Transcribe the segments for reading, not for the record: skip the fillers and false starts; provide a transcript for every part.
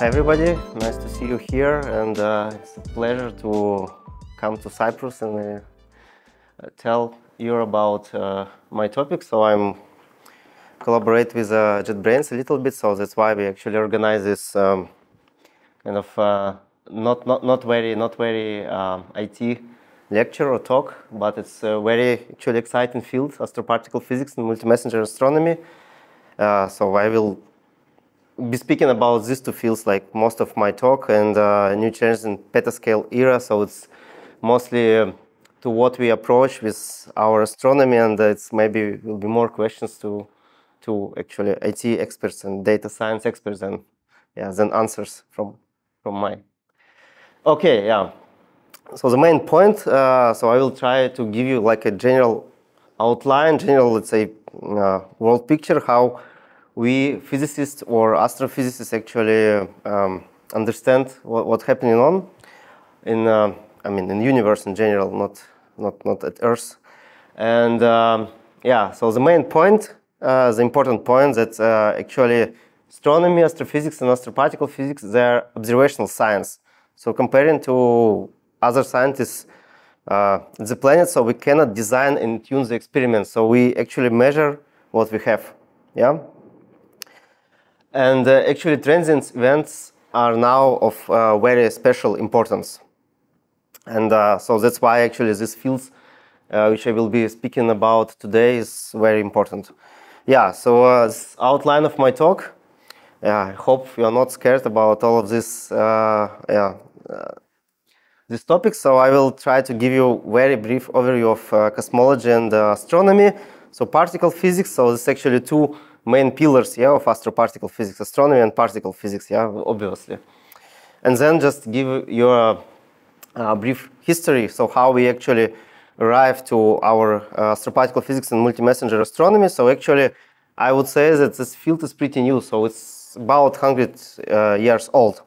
Hi everybody, nice to see you here, and it's a pleasure to come to Cyprus and tell you about my topic. So I'm collaborate with JetBrains a little bit, so that's why we actually organize this kind of not very IT lecture or talk, but it's a very actually exciting field, astroparticle physics and multi-messenger astronomy. So I will be speaking about these two fields like most of my talk, and new changes in petascale era. So it's mostly to what we approach with our astronomy, and it's maybe will be more questions to actually IT experts and data science experts than answers from mine. Okay, yeah. So the main point. So I will try to give you like a general outline, general, let's say, world picture how we physicists or astrophysicists actually understand what's happening in universe in general, not at Earth. And yeah, so the main point, the important point, that actually astronomy, astrophysics, and astroparticle physics, they're observational science. So comparing to other scientists, the planet, so we cannot design and tune the experiments. So we actually measure what we have. Yeah. And actually, transient events are now of very special importance. And so that's why actually these fields, which I will be speaking about today, is very important. Yeah, so this outline of my talk. I hope you are not scared about all of this, this topic. So I will try to give you a very brief overview of cosmology and astronomy. So particle physics, so there's actually two main pillars, yeah, of astroparticle physics, astronomy and particle physics, yeah, obviously. And then just give your brief history, so how we actually arrived to our astroparticle physics and multi-messenger astronomy. So actually, I would say that this field is pretty new, so it's about 100 years old.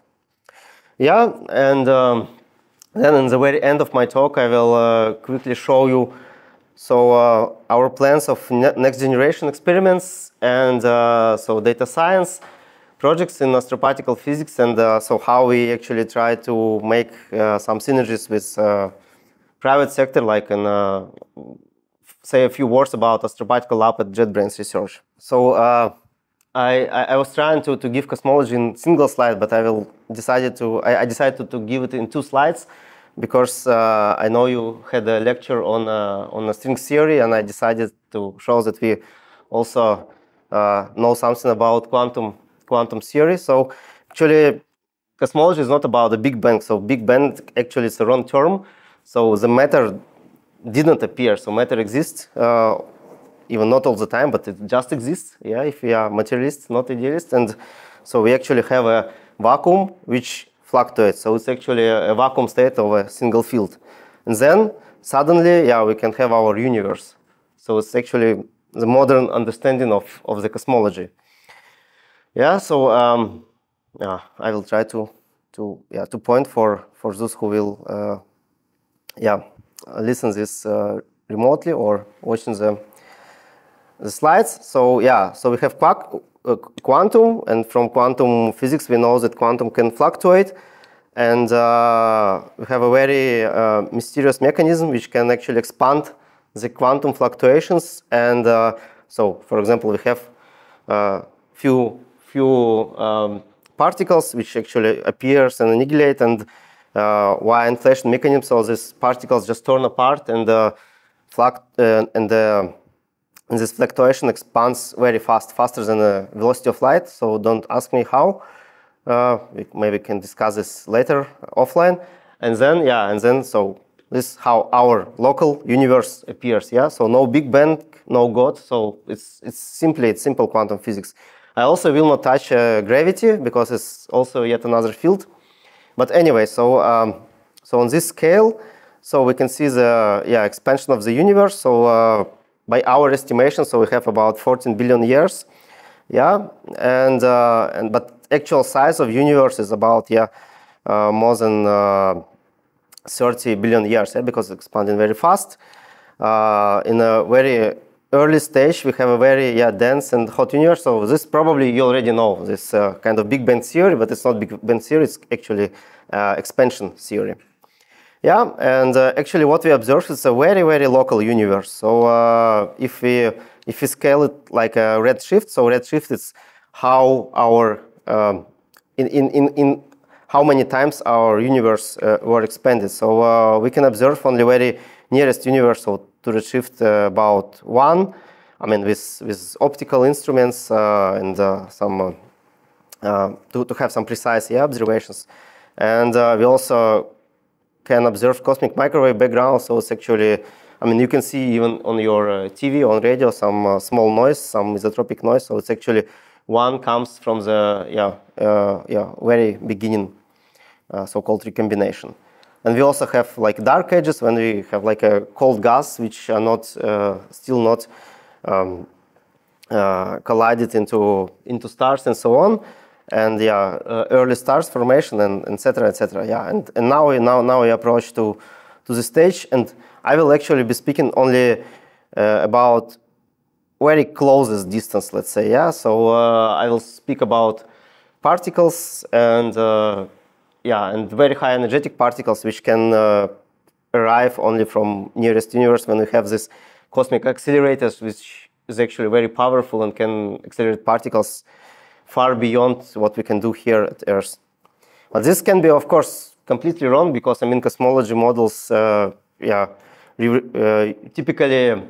Yeah, and then in the very end of my talk, I will quickly show you our plans of next generation experiments, and so data science projects in astroparticle physics, and so how we actually try to make some synergies with private sector, like in say a few words about astroparticle lab at JetBrains Research. So I was trying to give cosmology in single slide, but I decided to give it in two slides, because I know you had a lecture on a string theory, and I decided to show that we also know something about quantum theory. So actually, cosmology is not about the Big Bang. So Big Bang actually is a wrong term. So the matter didn't appear. So matter exists, even not all the time, but it just exists. Yeah, if we are materialists, not idealists, and so we actually have a vacuum which fluctuates. So it's actually a vacuum state of a single field, and then suddenly, yeah, we can have our universe. So it's actually the modern understanding of the cosmology. Yeah. So yeah, I will try to point for those who will listen this remotely or watching the slides. So yeah, so we have quantum, and from quantum physics we know that quantum can fluctuate, and we have a very mysterious mechanism which can actually expand the quantum fluctuations. And so, for example, we have few particles which actually appears and annihilate, and via inflation mechanism, so these particles just turn apart, and this fluctuation expands very fast, faster than the velocity of light. So don't ask me how. We maybe can discuss this later offline. And then, yeah, and then so this is how our local universe appears. Yeah. So no Big Bang, no God. So it's simple quantum physics. I also will not touch gravity, because it's also yet another field. But anyway, so so on this scale, so we can see the expansion of the universe. So by our estimation, so we have about 14 billion years, yeah, and but actual size of universe is about more than 30 billion years, yeah, because it's expanding very fast in a very early stage, we have a very dense and hot universe. So this probably you already know, this kind of Big Bang theory, but it's not Big Bang theory, it's actually expansion theory. Yeah, and actually what we observe is a very, very local universe. So if we scale it like a redshift, so redshift is how our how many times our universe were expanded. So we can observe only very nearest universe, so to redshift about one. I mean, with optical instruments and some to have some precise observations. And we also can observe cosmic microwave background. So it's actually, I mean, you can see even on your TV, on radio, some small noise, some isotropic noise. So it's actually one comes from the very beginning, so-called recombination. And we also have like dark edges when we have like a cold gas which are not still not collided into stars and so on. And early stars formation and etc. etc. And now we approach to the stage, and I will actually be speaking only about very closest distance, let's say. So I will speak about particles and and very high energetic particles which can arrive only from nearest universe when we have these cosmic accelerators, which is actually very powerful and can accelerate particles far beyond what we can do here at Earth. But this can be, of course, completely wrong, because I mean cosmology models typically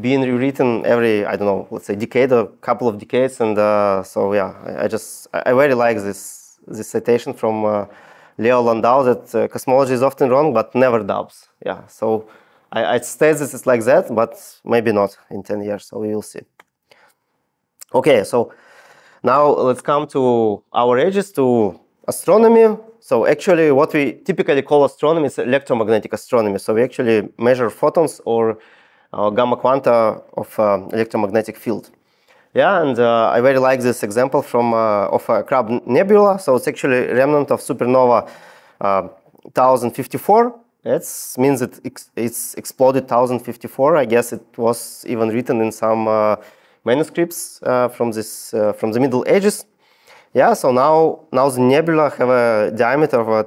being rewritten every, I don't know, let's say decade or couple of decades. And so I very like this citation from Lev Landau that cosmology is often wrong but never doubts. So I'd say this is like that, but maybe not in 10 years, so we will see. Okay, so now let's come to our ages, to astronomy. So actually what we typically call astronomy is electromagnetic astronomy. So we actually measure photons or gamma quanta of electromagnetic field. And I very like this example from of Crab Nebula. So it's actually a remnant of supernova 1054. That means it's exploded 1054. I guess it was even written in some manuscripts from the Middle Ages. So now the nebula have a diameter of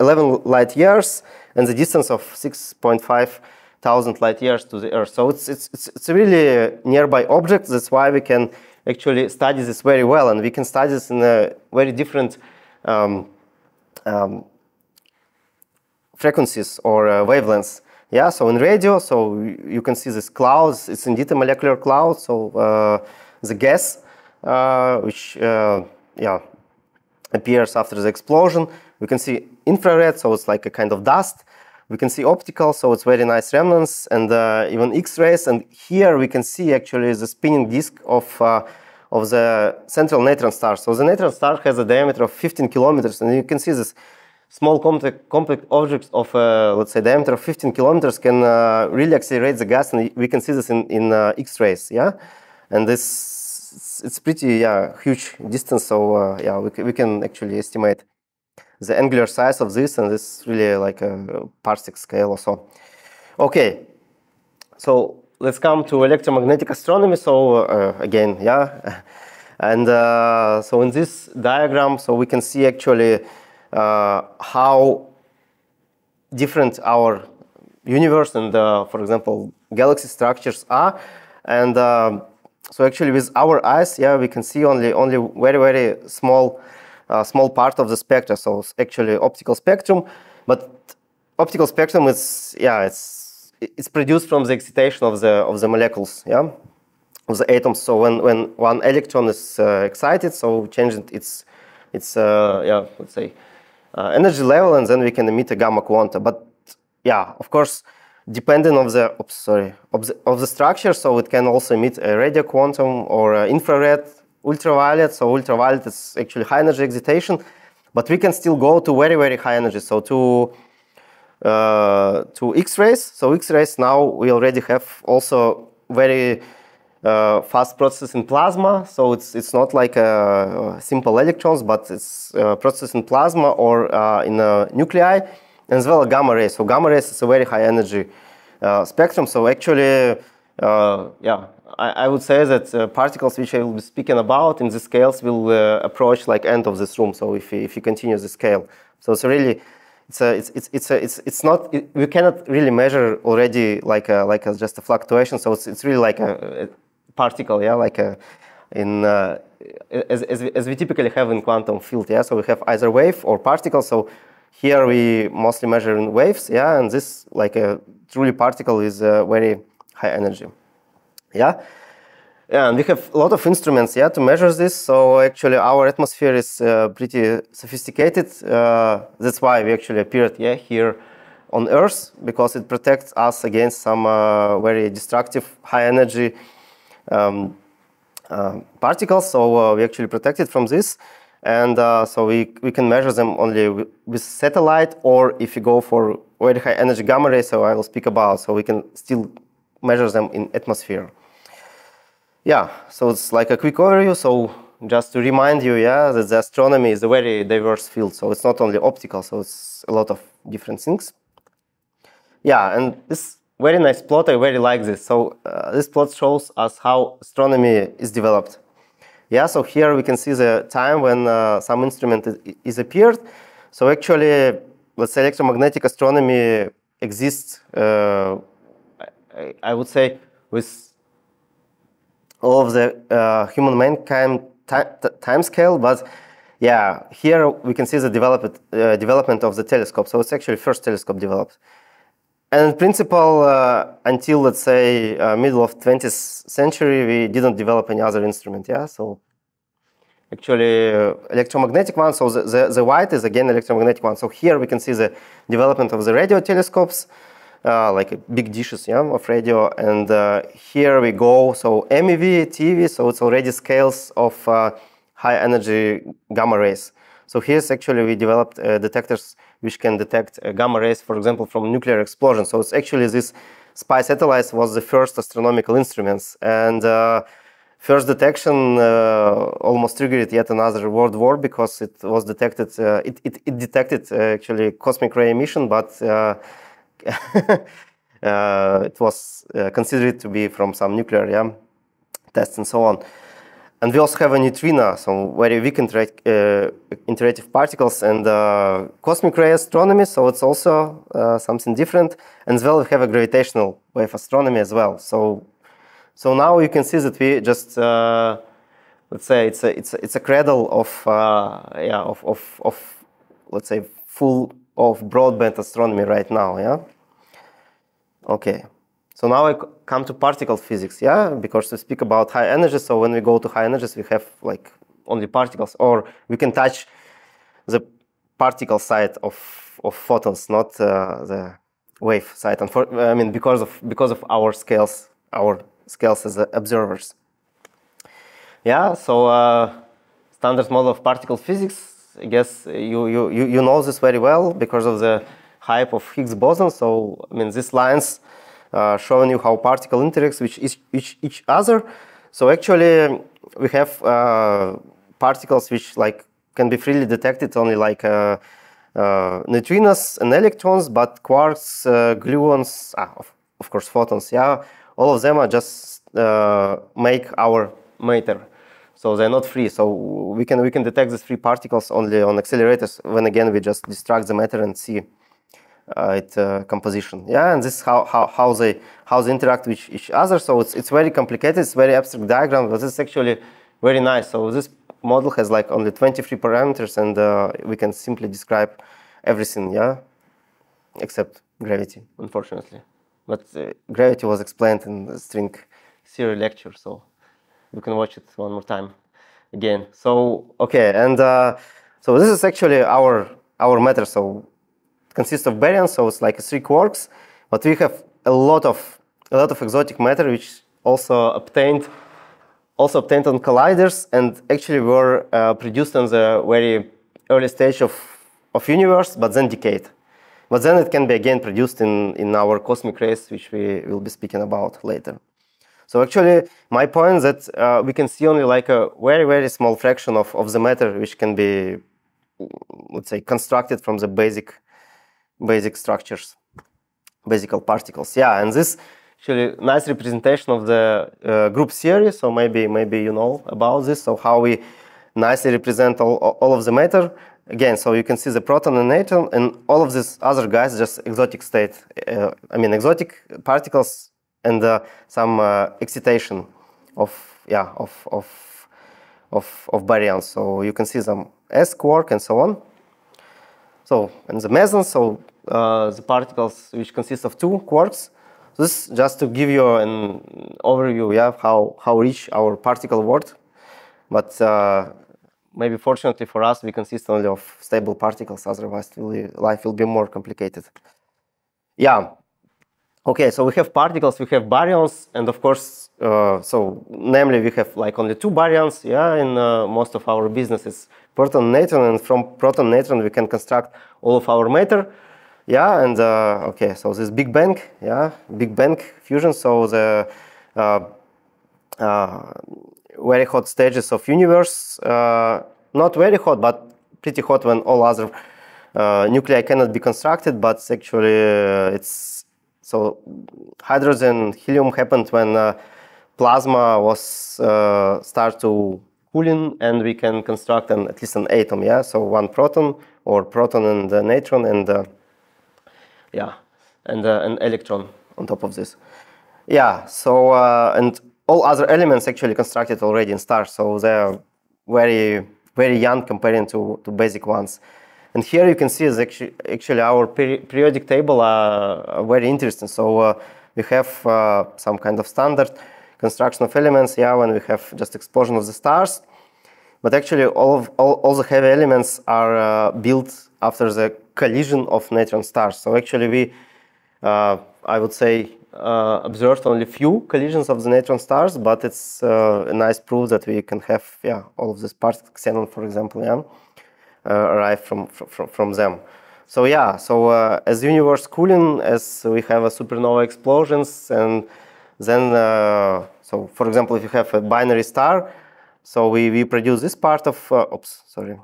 11 light years and the distance of 6,500 light years to the Earth. So it's a really nearby object. That's why we can actually study this very well, and we can study this in a very different frequencies or wavelengths. So in radio, so you can see these clouds. It's indeed a molecular cloud. So the gas, which appears after the explosion. We can see infrared, so it's like a kind of dust. We can see optical, so it's very nice remnants, and even X-rays. And here we can see actually the spinning disk of the central neutron star. So the neutron star has a diameter of 15 kilometers, and you can see this. Small complex objects of, let's say, diameter of 15 kilometers can really accelerate the gas, and we can see this in X-rays, And it's pretty huge distance, so we can actually estimate the angular size of this, and this really like a parsec scale or so. Okay, so let's come to electromagnetic astronomy. So again, and so in this diagram, so we can see actually how different our universe and, for example, galaxy structures are. And so actually with our eyes, we can see only very, very small part of the spectra. So it's actually optical spectrum, but optical spectrum is, it's produced from the excitation of the molecules, of the atoms. So when one electron is excited, so changing its let's say, energy level, and then we can emit a gamma quanta. But of course, depending on the of the structure, so it can also emit a radio quantum or infrared, ultraviolet. So ultraviolet is actually high energy excitation, but we can still go to very, very high energy. So to X-rays. So X-rays now we already have also very fast process in plasma, so it's not like simple electrons, but it's process in plasma or in nuclei, and as well gamma rays. So gamma rays is a very high energy spectrum. So actually I would say that particles which I will be speaking about in the scales will approach like end of this room. So if you continue the scale, so it's really we cannot really measure already just a fluctuation. So it's really like a particle, yeah, like a as we typically have in quantum field, yeah. So we have either wave or particle. So here we mostly measure in waves, yeah, and this like a truly particle is very high energy, yeah. Yeah, and we have a lot of instruments, yeah, to measure this. So actually, our atmosphere is pretty sophisticated. That's why we actually appeared, yeah, here on Earth, because it protects us against some very destructive high energy particles. So we actually protected from this, and so we can measure them only with satellite, or if you go for very high energy gamma rays, so I will speak about. So we can still measure them in atmosphere. Yeah, so it's like a quick overview. So just to remind you, yeah, that the astronomy is a very diverse field. So it's not only optical, so it's a lot of different things. Yeah, and this very nice plot, I really like this. So this plot shows us how astronomy is developed. Yeah, so here we can see the time when some instrument is appeared. So actually, let's say electromagnetic astronomy exists, I would say, with all of the human mankind time scale, but yeah, here we can see the development of the telescope. So it's actually first telescope developed, and in principle, until let's say middle of 20th century, we didn't develop any other instrument. Yeah, so actually electromagnetic one. So the white is again electromagnetic one. So here we can see the development of the radio telescopes. Like big dishes, yeah, of radio, and here we go. So MEV, TV, so it's already scales of high energy gamma rays. So here's actually we developed detectors which can detect gamma rays, for example, from nuclear explosion. So it's actually this spy satellites was the first astronomical instruments, and first detection almost triggered yet another world war, because it was detected. It detected actually cosmic ray emission, but it was considered to be from some nuclear, yeah, tests and so on. And we also have a neutrino, so very weak interactive particles, and cosmic ray astronomy, so it's also something different. And as well, we have a gravitational wave astronomy as well. So now you can see that we just let's say it's a cradle of let's say full of broadband astronomy right now, yeah. Okay, so now I come to particle physics, yeah, because we speak about high energy. So when we go to high energies, we have like only particles, or we can touch the particle side of photons, not the wave side. And I mean, because of our scales as observers. Yeah, so standard model of particle physics. I guess you know this very well because of the hype of Higgs boson. So I mean, these lines showing you how particle interacts with each other. So actually, we have particles which like can be freely detected only like neutrinos and electrons, but quarks, gluons, of course photons. Yeah, all of them are just make our matter. So they're not free. So we can detect these free particles only on accelerators. When again we just destruct the matter and see its composition. Yeah, and this is how they interact with each other. So it's very complicated. It's very abstract diagram, but it's actually very nice. So this model has like only 23 parameters, and we can simply describe everything. Yeah, except gravity, unfortunately. But gravity was explained in the string theory lecture. So you can watch it one more time again. So okay, and so this is actually our matter. So it consists of baryons, so it's like 3 quarks, but we have a lot of exotic matter which also obtained on colliders, and actually were produced in the very early stage of universe, but then decayed. But then it can be again produced in our cosmic rays, which we will be speaking about later. So actually, my point is that we can see only like a very small fraction of the matter which can be, let's say, constructed from the basic structures, basic particles. Yeah, and this actually nice representation of the group theory. So maybe you know about this. So how we nicely represent all of the matter. Again, so you can see the proton and atom and all of these other guys, just exotic state, exotic particles and some excitation of baryons. So you can see some S quark and so on. So and the mesons, so the particles which consist of two quarks. This just to give you an overview, yeah, how rich our particle world. But maybe fortunately for us, we consist only of stable particles. Otherwise, life will be more complicated. Yeah. Okay. So we have particles, we have baryons, and of course, namely, we have like only two baryons. Yeah. In most of our businesses, proton, neutron, and from proton, neutron, we can construct all of our matter. Yeah. And okay. So this Big Bang. Yeah. Big Bang fusion. So the very hot stages of universe, not very hot, but pretty hot when all other nuclei cannot be constructed, but actually it's, so hydrogen, helium happened when plasma was start to cooling, and we can construct at least an atom, yeah, so one proton or proton and a neutron and an electron on top of this. Yeah, so and all other elements actually constructed already in stars, so they're very, very young comparing to basic ones. And here you can see is actually our periodic table are very interesting. So we have some kind of standard construction of elements, yeah, when we have just explosion of the stars. But actually all the heavy elements are built after the collision of neutron stars. So actually we, I would say, observed only few collisions of the neutron stars, but it's a nice proof that we can have, yeah, all of these parts, xenon, for example, yeah, arrive from them. So yeah, so as universe cooling, as we have a supernova explosions, and then so for example, if you have a binary star, so we produce this part of oops, sorry,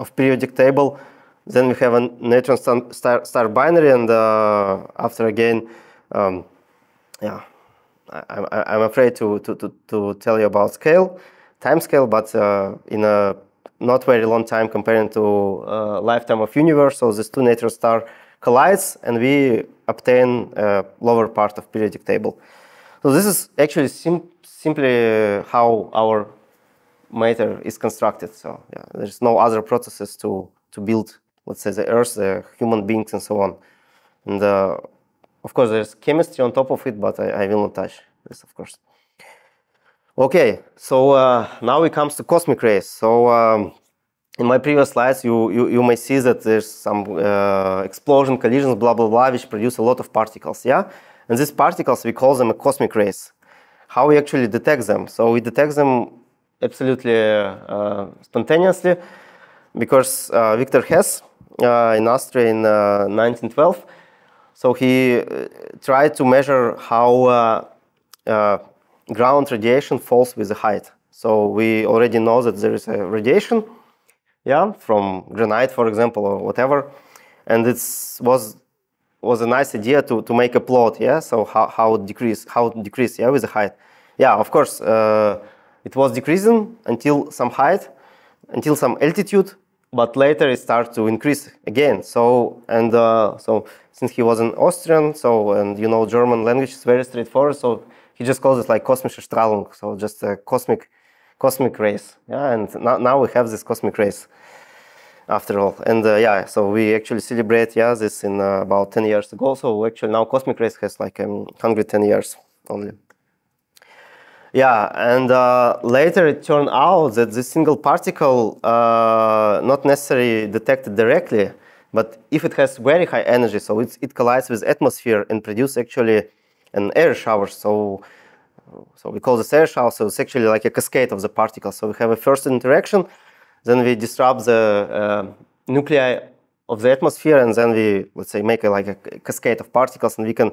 of periodic table. Then we have a neutron star binary, and after again, yeah, I'm afraid to tell you about time scale, but in a not very long time comparing to lifetime of universe, so these two neutron star collides, and we obtain a lower part of periodic table. So this is actually simply how our matter is constructed. So yeah, there's no other processes to build, let's say, the Earth, the human beings, and so on. And of course, there's chemistry on top of it, but I will not touch this, of course. Okay, so now it comes to cosmic rays. So in my previous slides, you may see that there's some explosion, collisions, blah, blah, blah, which produce a lot of particles, yeah? And these particles, we call them cosmic rays. How we actually detect them? So we detect them absolutely spontaneously, because Victor Hess in Austria in 1912, so he tried to measure how ground radiation falls with the height. So we already know that there is a radiation, yeah, from granite, for example, or whatever, and it was a nice idea to make a plot, yeah, so how it decrease, yeah, with the height. Yeah, of course, it was decreasing until some height, until some altitude, but later it starts to increase again. So, and so since he was an Austrian, so, and you know, German language is very straightforward, so he just calls it like kosmische Strahlung, so just a cosmic rays. Yeah, and now we have this cosmic rays after all. And yeah, so we actually celebrate, yeah, this in about 10 years ago, so actually now cosmic rays has like 110 years only. Yeah, and later it turned out that this single particle not necessarily detected directly, but if it has very high energy, so it collides with atmosphere and produces actually an air shower. So we call this air shower, so it's actually like a cascade of the particles. So we have a first interaction, then we disrupt the nuclei of the atmosphere, and then we, let's say, make like a cascade of particles, and we can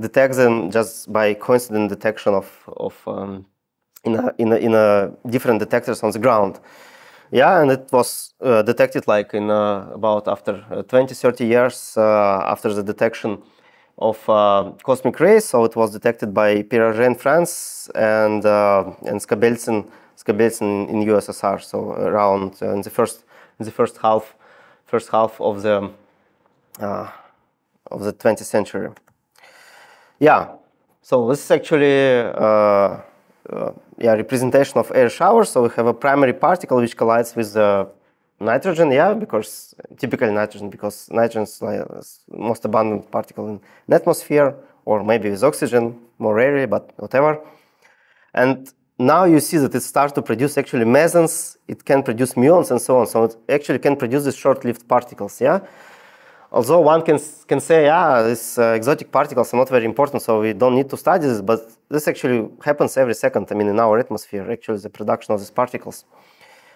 detect them just by coincident detection in different detectors on the ground. Yeah, and it was detected like in about after 20-30 years after the detection of cosmic rays. So it was detected by Pierre Auger in France and Skobeltsyn in USSR. So around in the first half of the 20th century. Yeah. So this is actually representation of air shower. So we have a primary particle which collides with the nitrogen, because typical nitrogen, because nitrogen is the most abundant particle in the atmosphere, or maybe with oxygen, more rarely, but whatever. And now you see that it starts to produce actually mesons, it can produce muons and so on. So it actually can produce these short-lived particles, yeah? Although one can say, these exotic particles are not very important, so we don't need to study this, but this actually happens every second, I mean, in our atmosphere, actually, the production of these particles.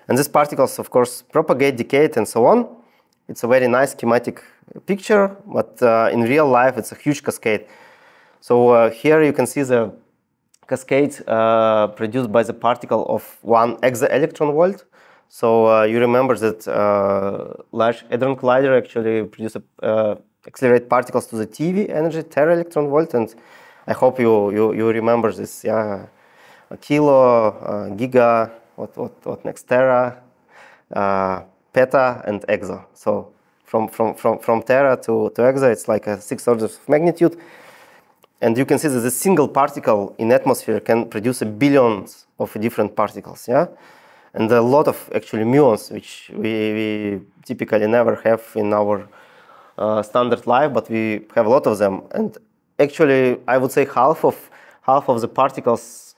And these particles, of course, propagate, decay, and so on. It's a very nice schematic picture, but in real life, it's a huge cascade. So here you can see the cascade produced by the particle of 1 eV. So you remember that Large Hadron Collider actually produced accelerate particles to the TV energy, TeV, and I hope you remember this. Yeah, a kilo, giga, what next, tera, peta, and exa. So from tera to exa, it's like 6 orders of magnitude, and you can see that a single particle in atmosphere can produce billions of different particles. Yeah. And a lot of actually muons, which we typically never have in our standard life, but we have a lot of them. And actually, I would say half of the particles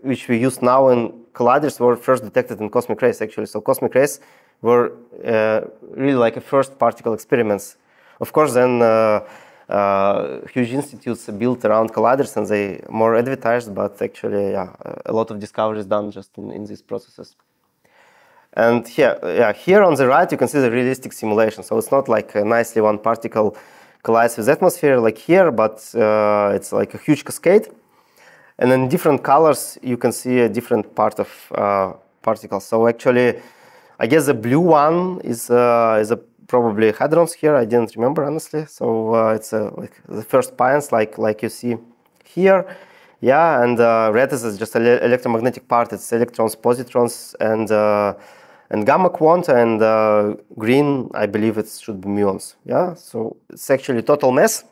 which we use now in colliders were first detected in cosmic rays, actually. So cosmic rays were really like a first particle experiments. Of course, then huge institutes built around colliders and they more advertised, but actually, a lot of discoveries done just in these processes. And here on the right, you can see the realistic simulation. So it's not like nicely one particle collides with the atmosphere like here, but it's like a huge cascade. And in different colors, you can see a different part of particles. So actually, I guess the blue one is a probably hadrons here. I didn't remember honestly. So it's like the first pions, like you see here, And red is just electromagnetic part. It's electrons, positrons, and gamma quanta. And green, I believe it should be muons. Yeah. So it's actually total mess.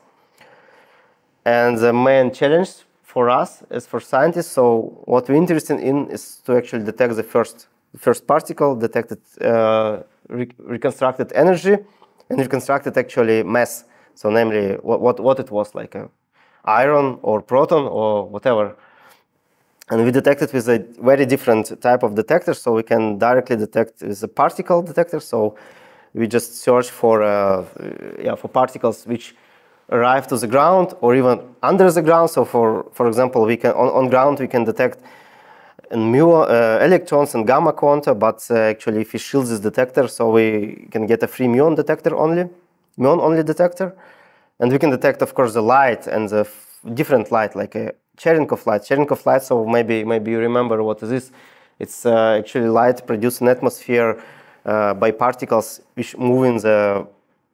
And the main challenge for us as for scientists. So what we're interested in is to actually detect the first particle, detected reconstructed energy, and reconstructed actually mass. So namely what it was, like a iron or proton or whatever. And we detected with a very different type of detector, so we can directly detect with a particle detector. So we just search for particles which arrive to the ground or even under the ground. So for example, we can on ground we can detect muon electrons and gamma quanta, but actually if we shield this detector, so we can get a free muon only detector, and we can detect of course the light and the different light, like a Cherenkov light. So maybe you remember what it is. It's actually light produced in atmosphere by particles which move in the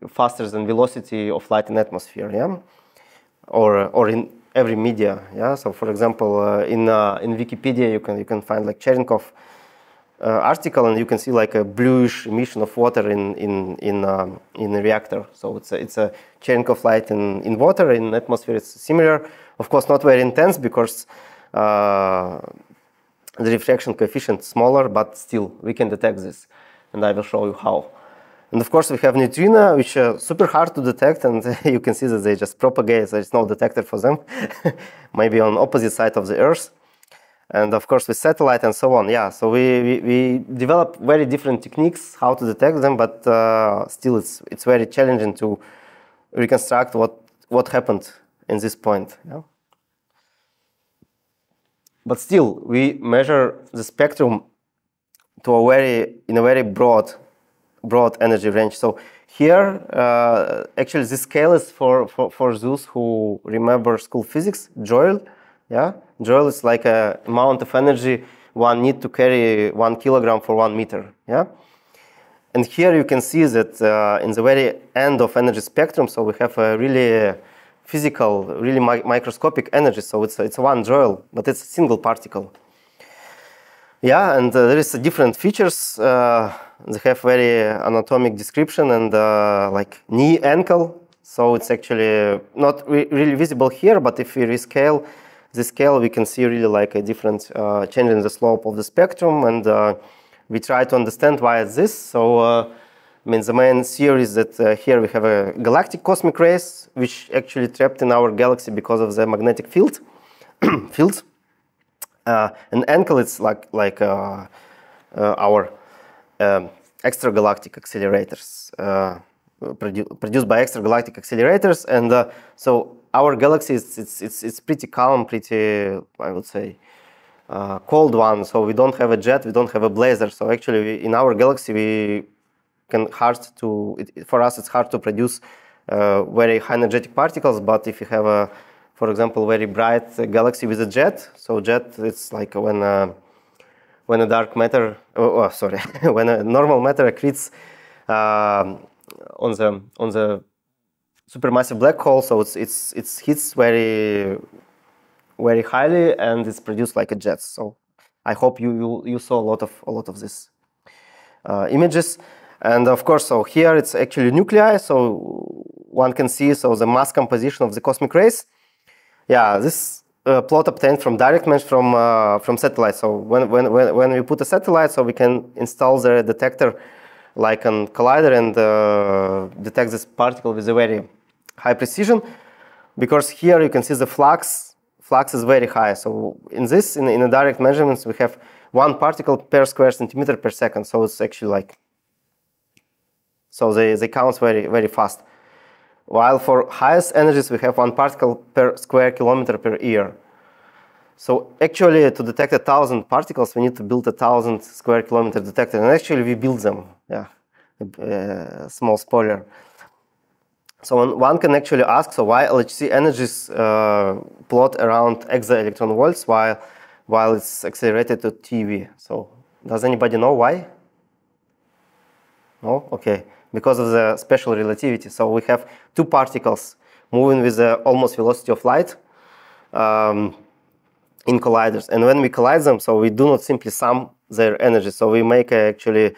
faster than velocity of light in atmosphere, or in every media, So, for example, in Wikipedia, you can find like Cherenkov article, and you can see like a bluish emission of water in a reactor. So it's a Cherenkov light in water. In atmosphere, it's similar. Of course, not very intense because the refraction coefficient is smaller, but still we can detect this, and I will show you how. And of course, we have neutrino, which are super hard to detect, and you can see that they just propagate. There is no detector for them, maybe on opposite side of the Earth. And of course, with satellite and so on, So we develop very different techniques how to detect them, but still, it's very challenging to reconstruct what happened in this point. Yeah. But still, we measure the spectrum to a very broad energy range. So here, actually, this scale is for those who remember school physics, Joule. Joule is like a amount of energy one need to carry 1 kilogram for 1 meter. Yeah. And here you can see that in the very end of energy spectrum, so we have a really physical, really microscopic energy. So it's 1 joule, but it's a single particle. Yeah, and there is different features. They have very anatomic description and like knee, ankle. So it's actually not really visible here, but if we rescale the scale, we can see really like a different change in the slope of the spectrum. And we try to understand why it's this. So I mean, the main theory is that here we have a galactic cosmic rays, which actually trapped in our galaxy because of the magnetic field. And ankle, it's like our extragalactic accelerators produced by extragalactic accelerators. And so our galaxy is it's pretty calm, pretty, I would say, cold one. So we don't have a jet, we don't have a blazar. So actually, in our galaxy, we can for us it's hard to produce very high energetic particles. But if you have a, for example, very bright galaxy with a jet, so jet it's like when a dark matter, when a normal matter accretes on the supermassive black hole, so it's hits very highly and it's produced like a jet. So I hope you saw a lot of these images. And of course, so here it's actually nuclei, so one can see so the mass composition of the cosmic rays. Yeah, this plot obtained from direct mesh from satellites. So when we put a satellite, so we can install the detector like a collider and detect this particle with a very high precision, because here you can see the flux is very high. So in this, in the direct measurements, we have 1 particle per square centimeter per second. So it's actually like, so they count very fast. While for highest energies, we have 1 particle per square kilometer per year. So actually, to detect 1,000 particles, we need to build 1,000 square kilometer detector. And actually, we build them. Yeah, small spoiler. So one can actually ask, so why LHC energies plot around exa-electron volts while it's accelerated to TV? So does anybody know why? No? Okay. Because of the special relativity. So we have 2 particles moving with the almost velocity of light in colliders. And when we collide them, so we do not simply sum their energy. So we make actually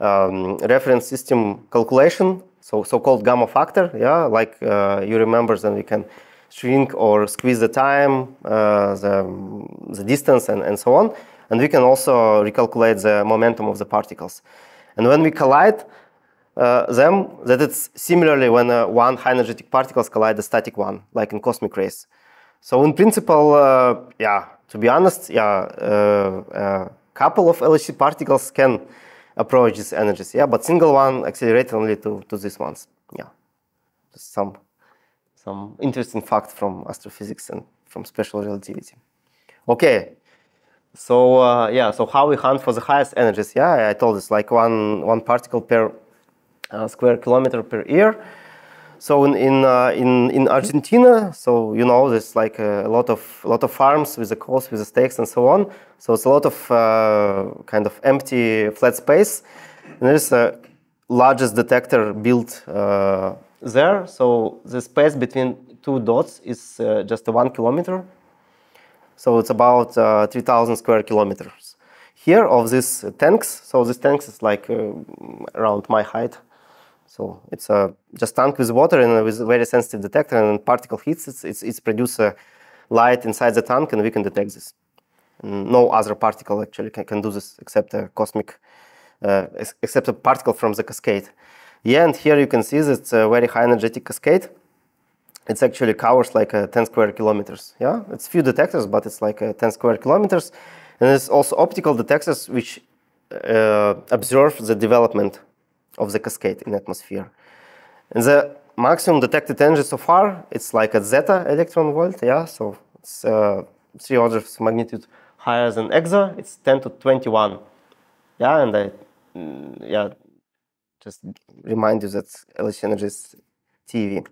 reference system calculation, so so-called gamma factor. Yeah, like you remember, then we can shrink or squeeze the time, the distance, and so on. And we can also recalculate the momentum of the particles. And when we collide them, that it's similarly when one high energetic particles collide a static one, like in cosmic rays. So in principle, yeah, to be honest, yeah, couple of LHC particles can approach these energies, yeah, but single one accelerated only to these ones. Yeah, just some interesting fact from astrophysics and from special relativity. Okay. So yeah, so how we hunt for the highest energies? Yeah, I told this, like one particle per square kilometer per year. So in Argentina, so you know, there's like a lot of farms with the cows, with the stakes, and so on. So it's a lot of kind of empty flat space. And there's the largest detector built there. So the space between 2 dots is just 1 kilometer. So it's about 3,000 square kilometers. Here of these tanks, so this tanks is like around my height. So it's just tank with water and with a very sensitive detector, and when particle hits, it's produce light inside the tank, and we can detect this. And no other particle actually can do this except a cosmic, except a particle from the cascade. Yeah, and here you can see that it's a very high energetic cascade. It's actually covers like 10 square kilometers. Yeah, it's few detectors, but it's like 10 square kilometers. And there's also optical detectors which observe the development of the cascade in atmosphere. And the maximum detected energy so far, it's like a zeta electron volt. Yeah, so it's 3 orders of magnitude higher than exa. It's 10 to 21. Yeah, and I just remind you that LHC energy is TV.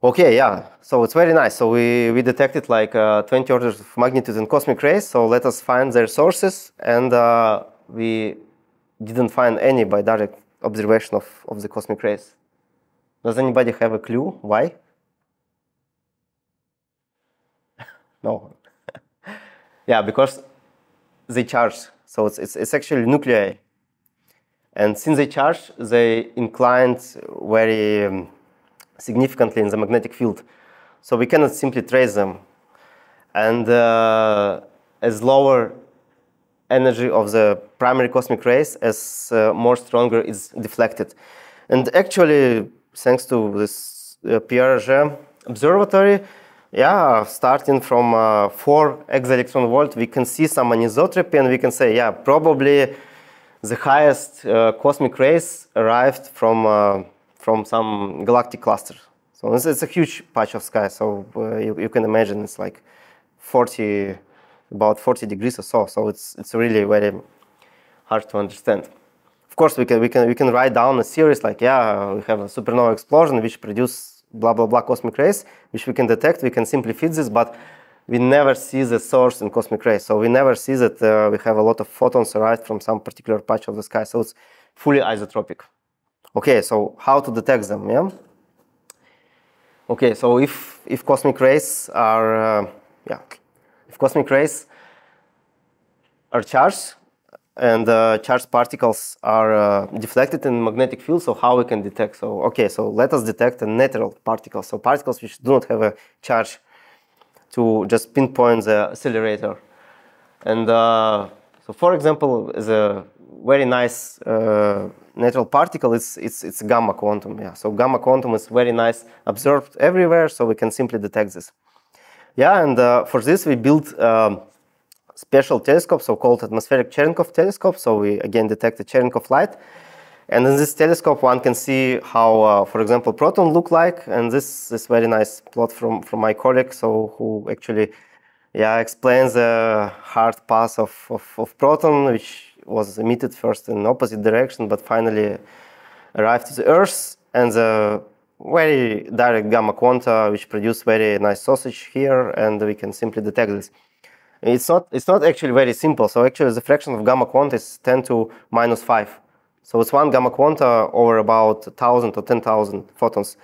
Okay, yeah, so it's very nice. So we detected like 20 orders of magnitude in cosmic rays, so let us find their sources, and we didn't find any by direct observation of the cosmic rays. Does anybody have a clue why? No. Yeah, because they charge, so it's actually nuclei. And since they charge, they inclined very significantly in the magnetic field. So we cannot simply trace them. And as lower energy of the primary cosmic rays, as more stronger is deflected. And actually, thanks to this Pierre Auger observatory, yeah, starting from 4 ex-electron volt, we can see some anisotropy, and we can say, yeah, probably the highest cosmic rays arrived from some galactic cluster. So it's a huge patch of sky. So you can imagine it's like about 40 degrees or so. So it's really very hard to understand. Of course, we can write down a series like, yeah, we have a supernova explosion which produce blah blah blah cosmic rays, which we can detect. We can simply feed this, but we never see the source in cosmic rays. So we never see that we have a lot of photons arrived from some particular patch of the sky. So it's fully isotropic. Okay, so how to detect them? Yeah. Okay, so if cosmic rays are if cosmic rays are charged and charged particles are deflected in magnetic field, so how we can detect? So okay, so let us detect a natural particle. So particles which do not have a charge, to just pinpoint the accelerator. And so, for example, the very nice natural particle, it's gamma quantum. Yeah, so gamma quantum is very nice, observed everywhere, so we can simply detect this. Yeah, and for this we built a special telescope, so-called atmospheric Cherenkov telescope. So we again detect the Cherenkov light. And in this telescope, one can see how, for example, proton look like. And this is very nice plot from my colleague, so who actually, yeah, explains the hard path of proton, which was emitted first in opposite direction, but finally arrived to the Earth, and the very direct gamma quanta, which produced very nice sausage here, and we can simply detect this. It's not actually very simple. So actually, the fraction of gamma quanta is 10 to minus 5. So it's 1 gamma quanta over about 1,000 or 10,000 photons,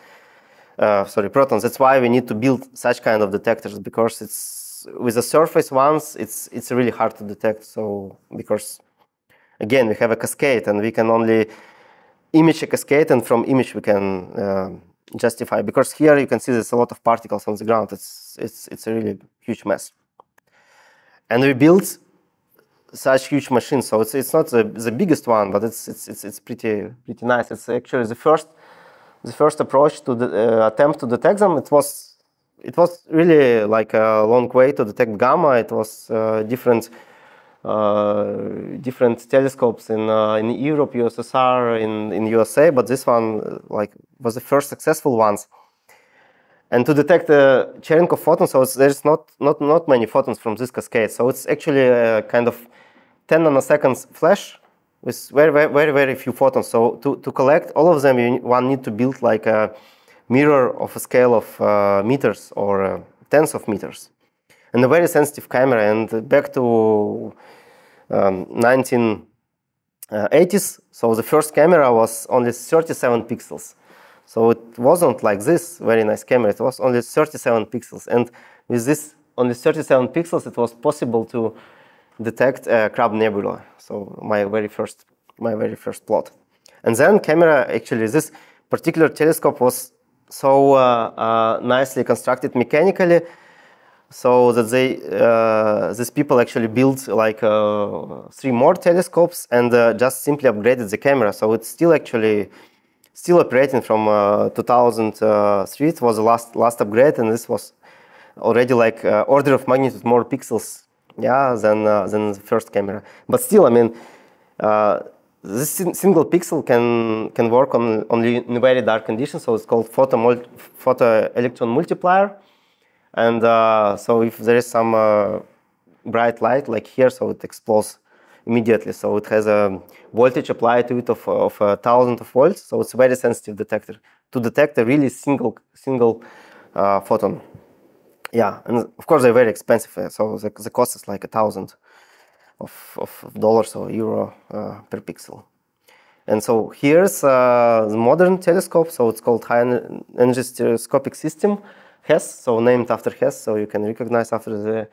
protons. That's why we need to build such kind of detectors, because it's with the surface ones, it's really hard to detect. So because again we have a cascade, and we can only image a cascade, and from image we can justify. Because here you can see there's a lot of particles on the ground. It's a really huge mess. And we built such huge machine, so it's not the biggest one, but it's pretty nice. It's actually the first approach to attempt to detect them. It was really like a long way to detect gamma. It was different telescopes in Europe, USSR, in USA, but this one like was the first successful ones. And to detect the Cherenkov photons, so there's not many photons from this cascade. So it's actually a kind of 10 nanoseconds flash with very, very few photons. So to collect all of them, one need to build like a mirror of a scale of meters or tens of meters, and a very sensitive camera. And back to 1980s, so the first camera was only 37 pixels. So it wasn't like this very nice camera. It was only 37 pixels, and with this only 37 pixels, it was possible to detect Crab Nebula. So my very first plot. And then camera, actually this particular telescope was so nicely constructed mechanically, so that these people actually built like 3 more telescopes, and just simply upgraded the camera. So it's still actually. Still operating from 2003, it was the last upgrade, and this was already like order of magnitude more pixels, yeah, than the first camera. But still, I mean, this single pixel can work on only in very dark conditions. So it's called photo electron multiplier, and so if there is some bright light like here, so it explodes immediately. So it has a voltage applied to it of 1,000 volts. So it's a very sensitive detector. to detect a really single photon. Yeah, and of course they're very expensive, so the cost is like $1,000 or euro per pixel. And so here's the modern telescope, so it's called High Energy Stereoscopic System, HESS, so named after Hess, so you can recognize after the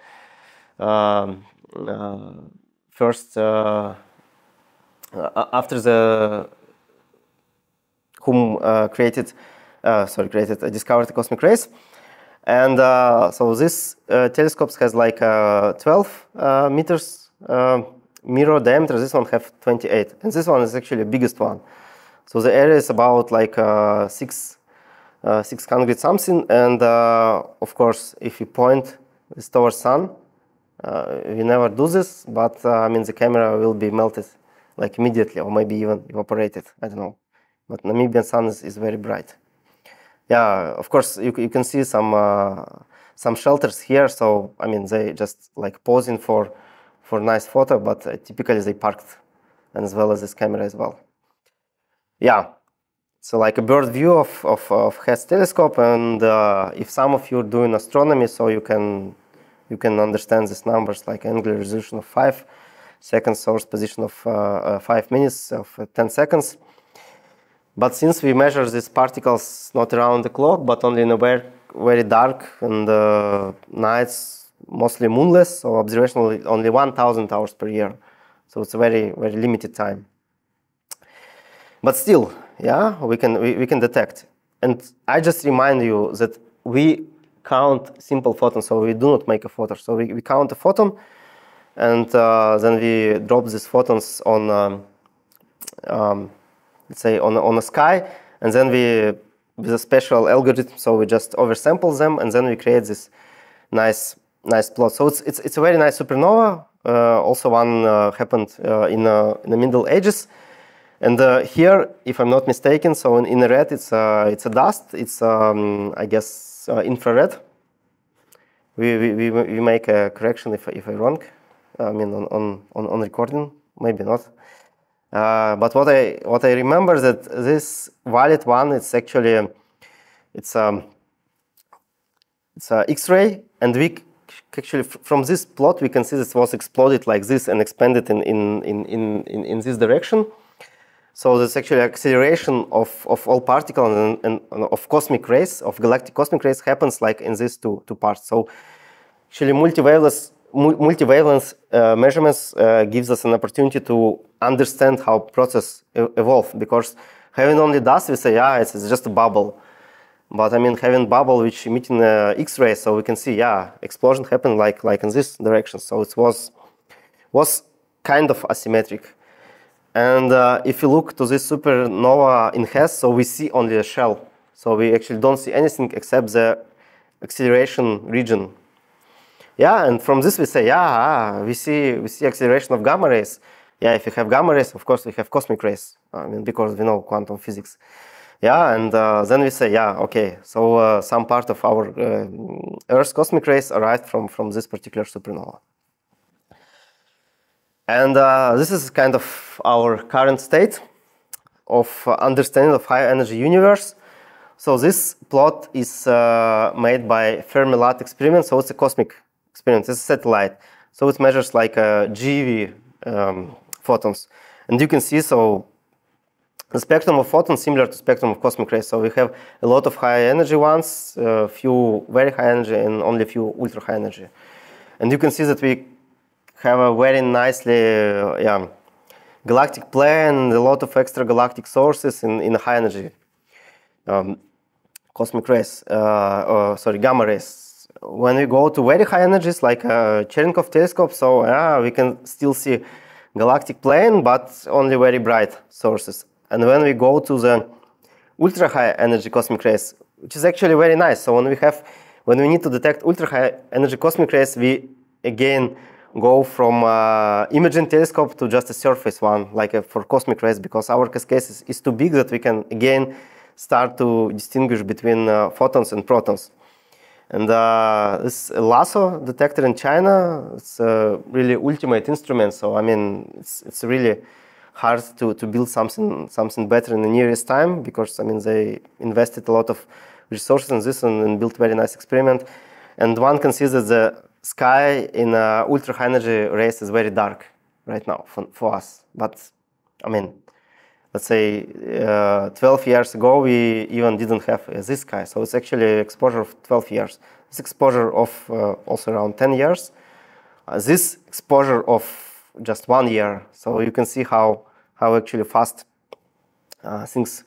who discovered the cosmic rays. And so this telescope has like 12 meters mirror diameter. This one have 28, and this one is actually the biggest one. So the area is about like 600 something. And of course, if you point this towards sun, we never do this, but I mean the camera will be melted like immediately, or maybe even evaporated. I don't know. But Namibian sun is very bright. Yeah, of course you can see some shelters here. So I mean they just like posing for nice photo, but typically they parked, and as well as this camera as well. Yeah, so like a bird view of Hess telescope. And if some of you are doing astronomy, so you can understand these numbers like angular resolution of 5 seconds, source position of 5 minutes, of 10 seconds. But since we measure these particles not around the clock, but only in a very dark and nights, mostly moonless, so observationally only 1,000 hours per year. So it's a very limited time. But still, yeah, we can detect. And I just remind you that we count simple photons, so we do not make a photon. So we count a photon, and then we drop these photons on let's say on the sky, and then we, with a special algorithm, so we just oversample them, and then we create this nice plot. So it's a very nice supernova. Also one happened in the Middle Ages, and here, if I'm not mistaken, so in the red it's a dust. It's I guess infrared. We make a correction if I'm wrong. I mean on recording, maybe not. But what I remember that this violet one, it's actually it's a X-ray, and we actually from this plot we can see this was exploded like this and expanded in this direction. So there's actually acceleration of all particles and of cosmic rays, of galactic cosmic rays, happens like in these two parts. So actually multi-wavelength measurements gives us an opportunity to understand how process evolve, because having only dust, we say, yeah, it's just a bubble. But I mean, having bubble which emitting X-ray, so we can see, yeah, explosion happened like in this direction. So it was kind of asymmetric. And if you look to this supernova in Hess, so we see only a shell. So we actually don't see anything except the acceleration region. Yeah, and from this we say, yeah, we see acceleration of gamma rays. Yeah, if you have gamma rays, of course we have cosmic rays. I mean, because we know quantum physics. Yeah, and then we say, yeah, okay, so some part of our Earth's cosmic rays arrived from this particular supernova. And this is kind of our current state of understanding of high energy universe. So this plot is made by Fermi LAT experiment. So it's a cosmic experiment. It's a satellite. So it measures like GeV photons, and you can see so the spectrum of photons similar to spectrum of cosmic rays. So we have a lot of high energy ones, a few very high energy, and only a few ultra high energy. And you can see that we have a very nicely galactic plane, a lot of extra galactic sources in high energy cosmic rays, gamma rays. When we go to very high energies like Cherenkov telescope, so we can still see galactic plane, but only very bright sources. And when we go to the ultra high energy cosmic rays, which is actually very nice. So when we need to detect ultra high energy cosmic rays, we again go from imaging telescope to just a surface one, like for cosmic rays, because our cascade is too big that we can again start to distinguish between photons and protons. And this LASSO detector in China, it's a really ultimate instrument. So I mean, it's really hard to build something better in the nearest time, because I mean they invested a lot of resources in this and built very nice experiment. And one can see that the sky in ultra high energy rays is very dark right now for us. But I mean, let's say 12 years ago we even didn't have this sky, so it's actually exposure of 12 years. It's exposure of also around 10 years. This exposure of just 1 year, so you can see how actually fast things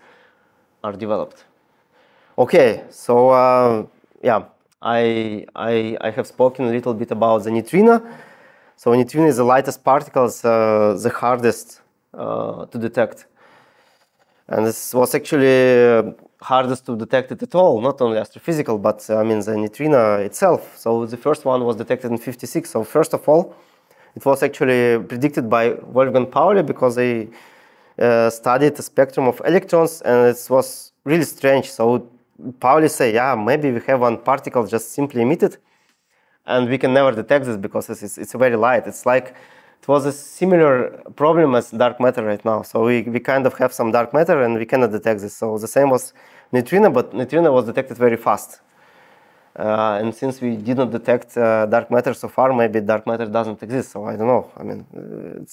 are developed. Okay, so yeah, I have spoken a little bit about the neutrino. So neutrino is the lightest particles, the hardest to detect. And this was actually hardest to detect it at all, not only astrophysical, but I mean the neutrino itself. So the first one was detected in '56. So first of all, it was actually predicted by Wolfgang Pauli, because they studied the spectrum of electrons, and it was really strange. So Pauli say, yeah, maybe we have one particle just simply emitted, and we can never detect this because it's very light. It's like it was a similar problem as dark matter right now. So we kind of have some dark matter and we cannot detect this. So the same was neutrino, but neutrino was detected very fast. And since we didn't detect dark matter so far, maybe dark matter doesn't exist. So I don't know. I mean,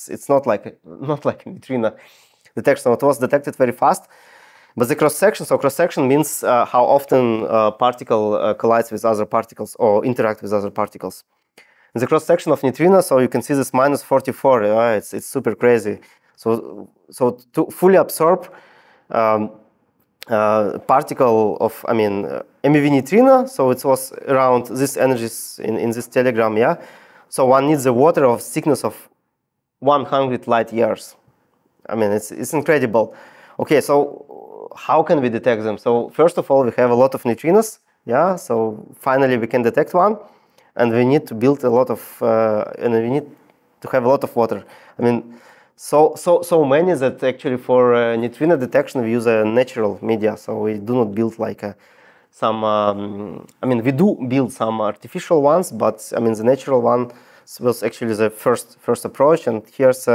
it's not like neutrino detection. So it was detected very fast. But the cross-section, so cross-section means how often particle collides with other particles or interact with other particles. The cross-section of neutrino, so you can see this -44, it's super crazy. So to fully absorb particle of, I mean, MeV neutrino, so it was around these energies in this telegram, yeah? So one needs the water of thickness of 100 light years. I mean, it's incredible. Okay, so how can we detect them? So first of all, we have a lot of neutrinos, yeah? So finally we can detect one. And we need to build a lot of, and we need to have a lot of water. I mean, so many that actually for neutrino detection we use a natural media. So we do not build like some. I mean, we do build some artificial ones, but I mean the natural one was actually the first approach. And here's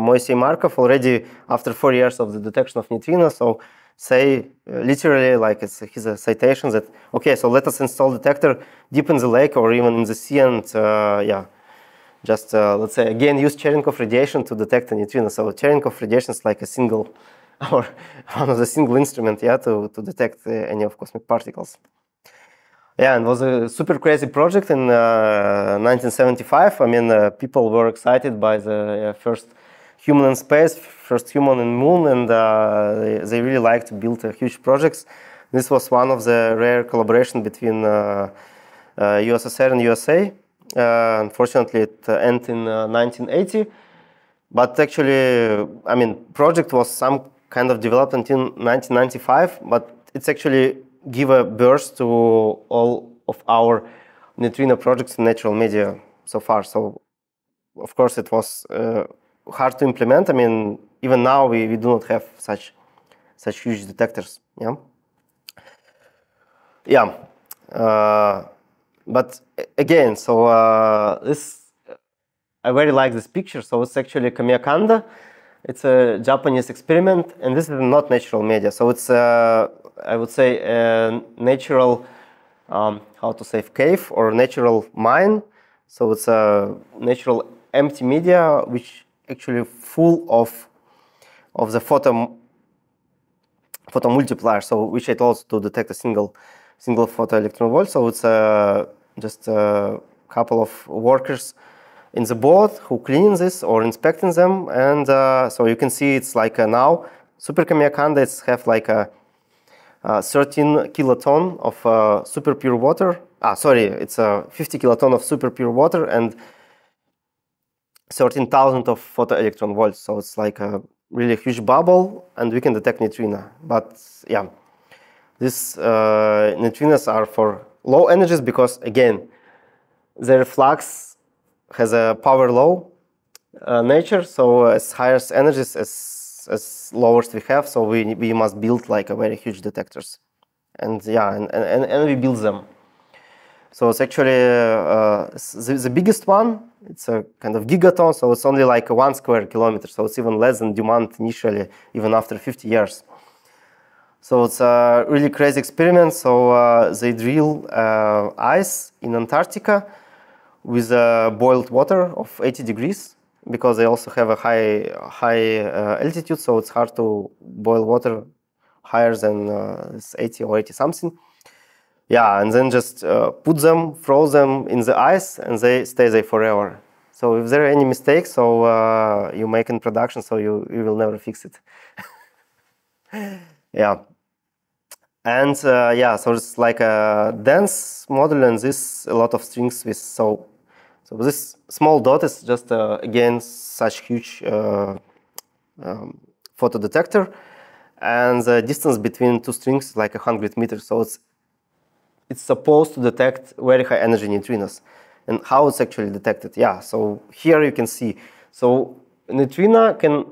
Moisey Markov already after 4 years of the detection of neutrino. So say literally, like he's a citation that, okay, so let us install detector deep in the lake or even in the sea, and yeah, just let's say again use Cherenkov radiation to detect a neutrino. So Cherenkov radiation is like a single or one of the single instrument, yeah, to detect any of cosmic particles. Yeah, and it was a super crazy project in 1975. I mean, people were excited by the first human in space, first human in moon, and they really like to build huge projects. This was one of the rare collaboration between USSR and USA. Unfortunately, it ended in 1980. But actually, I mean, project was some kind of developed until 1995, but it's actually give a burst to all of our neutrino projects in natural media so far. So, of course, it was hard to implement. I mean, even now we do not have such huge detectors. Yeah, yeah. But again, so this I very like this picture. So it's actually Kamiokande. It's a Japanese experiment, and this is not natural media. So it's I would say a natural how to say cave or natural mine. So it's a natural empty media which actually full of the photo multiplier, so which it also to detect a single photo electron volt. So it's just a couple of workers in the board who clean this or inspecting them, and so you can see it's like now super Kamiokande, it's have like a 13 kiloton of super pure water. Sorry, it's a 50 kiloton of super pure water and 13,000 of photoelectron volts, so it's like a really huge bubble, and we can detect neutrino. But yeah, these neutrinos are for low energies because again, their flux has a power law nature. So as higher energies, as lowest we have, so we must build like a very huge detectors, and yeah, and we build them. So it's actually the biggest one. It's a kind of gigaton, so it's only like 1 square kilometer. So it's even less than demand initially, even after 50 years. So it's a really crazy experiment. So they drill ice in Antarctica with boiled water of 80 degrees because they also have a high altitude. So it's hard to boil water higher than 80 or 80 something. Yeah, and then just put them, froze them in the ice, and they stay there forever. So if there are any mistakes, so you make in production, so you will never fix it. Yeah. And yeah, so it's like a dense model, and this a lot of strings with so this small dot is just again such huge photo detector, and the distance between two strings is like 100 meters. So it's supposed to detect very high energy neutrinos. And how it's actually detected? Yeah, so here you can see. So neutrino can,